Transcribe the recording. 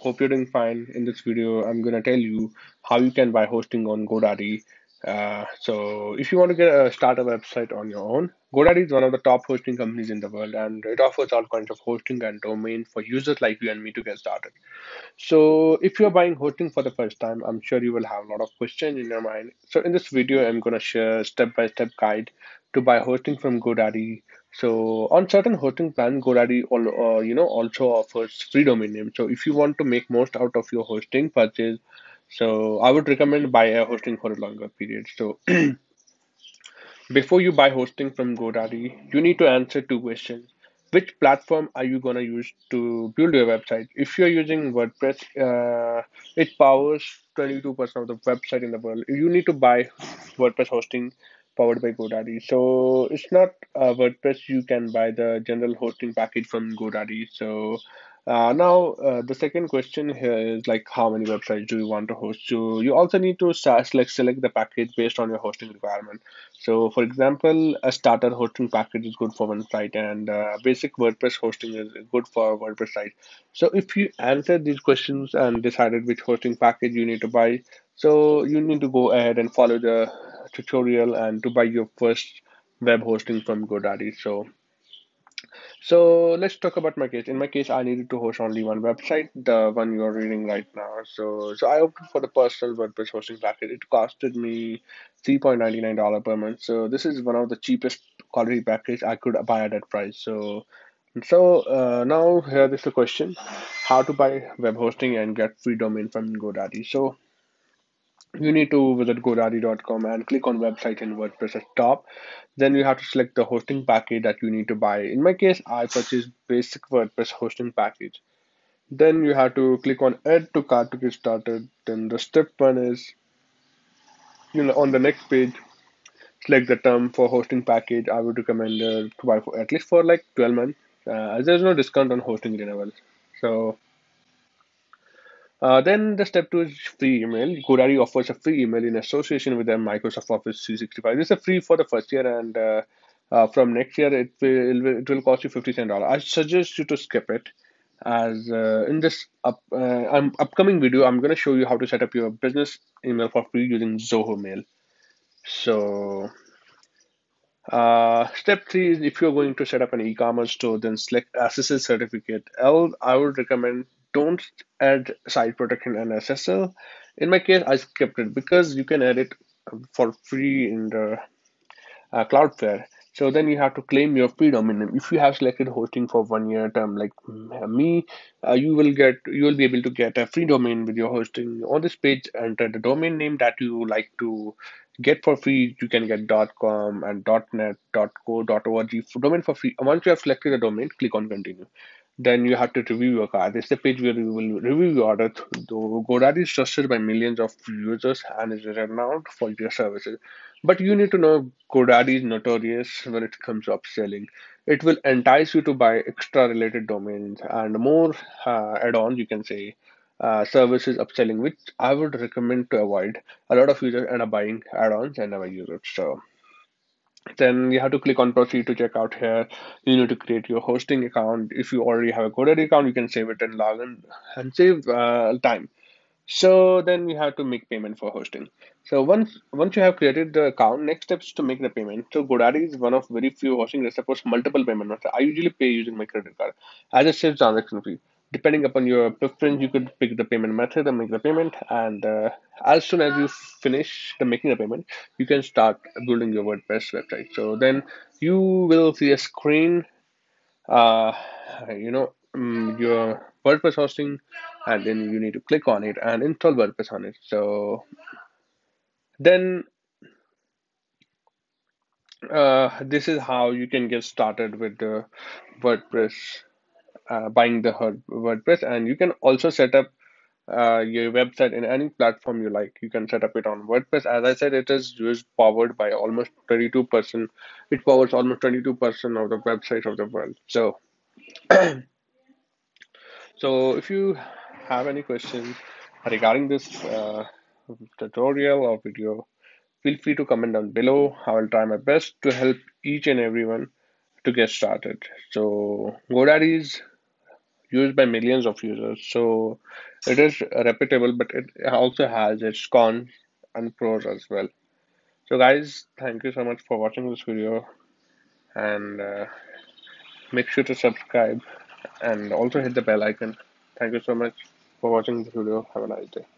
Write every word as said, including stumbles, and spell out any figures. Hope you're doing fine. In this video, I'm going to tell you how you can buy hosting on GoDaddy. Uh, so if you want to get a start a website on your own, GoDaddy is one of the top hosting companies in the world, and it offers all kinds of hosting and domain for users like you and me to get started. So if you're buying hosting for the first time, I'm sure you will have a lot of questions in your mind. So in this video, I'm going to share a step-by-step guide to buy hosting from GoDaddy. So on certain hosting plan, GoDaddy all, uh, you know, also offers free domain name. So if you want to make most out of your hosting purchase, so I would recommend buy a hosting for a longer period. So before you buy hosting from GoDaddy, you need to answer two questions. Which platform are you going to use to build your website? If you're using WordPress, uh, it powers twenty-two percent of the website in the world. You need to buy WordPress hosting powered by GoDaddy. So it's not uh, WordPress. You can buy the general hosting package from GoDaddy. So uh, now uh, the second question here is like, how many websites do you want to host? So you also need to select, select the package based on your hosting requirement. So for example, a starter hosting package is good for one site, and uh, basic WordPress hosting is good for a WordPress site. So if you answered these questions and decided which hosting package you need to buy, so you need to go ahead and follow the tutorial and to buy your first web hosting from GoDaddy. So so let's talk about my case. In my case, I needed to host only one website, the one you're reading right now. So so I opted for the personal WordPress hosting package. It costed me three ninety-nine dollars per month. So this is one of the cheapest quality package I could buy at that price. So So uh, now here is the question, how to buy web hosting and get free domain from GoDaddy. So you need to visit GoDaddy dot com and click on website in WordPress at top. Then you have to select the hosting package that you need to buy. In my case, I purchased basic WordPress hosting package. Then you have to click on add to cart to get started. Then the step one is, you know, on the next page, select the term for hosting package. I would recommend uh, to buy for at least for like twelve months. Uh, there's no discount on hosting renewals. So uh, then the step two is free email. GoDaddy offers a free email in association with their Microsoft Office three sixty-five. This is free for the first year, and uh, uh, from next year it will it will cost you fifty cents. I suggest you to skip it, as uh, in this up, uh, um, upcoming video I'm going to show you how to set up your business email for free using Zoho Mail. So Uh, step three is, if you're going to set up an e-commerce store, then select S S L certificate. L, I would recommend don't add site protection and S S L. In my case, I skipped it because you can add it for free in the uh, Cloudflare. So then you have to claim your free domain name. If you have selected hosting for one year term, like me, uh, you will get you will be able to get a free domain with your hosting. On this page, enter the domain name that you like to get for free. You can get .com and .net, .co, .org for domain for free. Once you have selected the domain, click on continue. Then you have to review your card. This is the page where you will review your order. Though GoDaddy is trusted by millions of users and is renowned for their services, but you need to know GoDaddy is notorious when it comes to upselling. It will entice you to buy extra related domains and more uh, add-ons, you can say, uh, services upselling, which I would recommend to avoid. A lot of users end up buying add-ons and never use it. So then you have to click on proceed to check out here. You need to create your hosting account. If you already have a GoDaddy account, you can save it and log in and save uh, time. So then you have to make payment for hosting. So once once you have created the account, next step is to make the payment. So GoDaddy is one of very few hosting that supports multiple payment methods. I usually pay using my credit card as a safe transaction fee. Depending upon your preference, you could pick the payment method and make the payment. And uh, as soon as you finish the making the payment, you can start building your WordPress website. So then you will see a screen, uh, you know, um, your WordPress hosting, and then you need to click on it and install WordPress on it. So then uh, this is how you can get started with the WordPress. Uh, buying the WordPress, and you can also set up uh, your website in any platform you like. You can set up it on WordPress. As I said, it is used powered by almost twenty-two percent. It powers almost twenty-two percent of the websites of the world. So, so if you have any questions regarding this uh, tutorial or video, feel free to comment down below. I will try my best to help each and everyone to get started. So GoDaddy's used by millions of users. So it is reputable, but it also has its cons and pros as well. So guys, thank you so much for watching this video, and uh, make sure to subscribe and also hit the bell icon. Thank you so much for watching this video. Have a nice day.